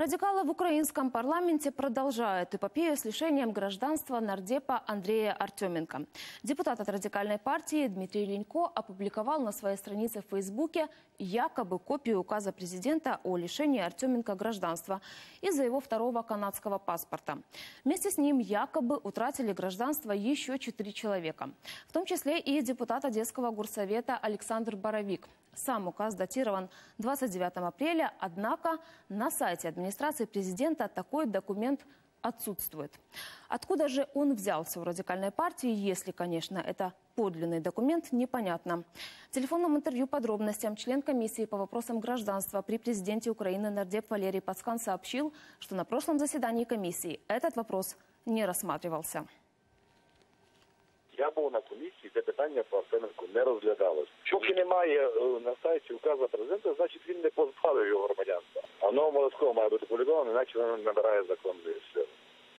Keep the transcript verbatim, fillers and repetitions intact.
Радикалы в украинском парламенте продолжают эпопею с лишением гражданства нардепа Андрея Артеменко. Депутат от радикальной партии Дмитрий Линько опубликовал на своей странице в Фейсбуке якобы копию указа президента о лишении Артеменко гражданства из-за его второго канадского паспорта. Вместе с ним якобы утратили гражданство еще четыре человека, в том числе и депутат Одесского горсовета Александр Боровик. Сам указ датирован двадцать девятого апреля, однако на сайте администрации президента такой документ отсутствует. Откуда же он взялся у радикальной партии, если, конечно, это подлинный документ, непонятно. В телефонном интервью подробностям член комиссии по вопросам гражданства при президенте Украины нардеп Валерий Пацкан сообщил, что на прошлом заседании комиссии этот вопрос не рассматривался. Я був на комісії, де питання про Артеменку не розглядалось. Поки немає на сайті указу президента, значить він не позбавив його громадянства. Воно обов'язково має бути опубліковано, іначе він набирає законний слід.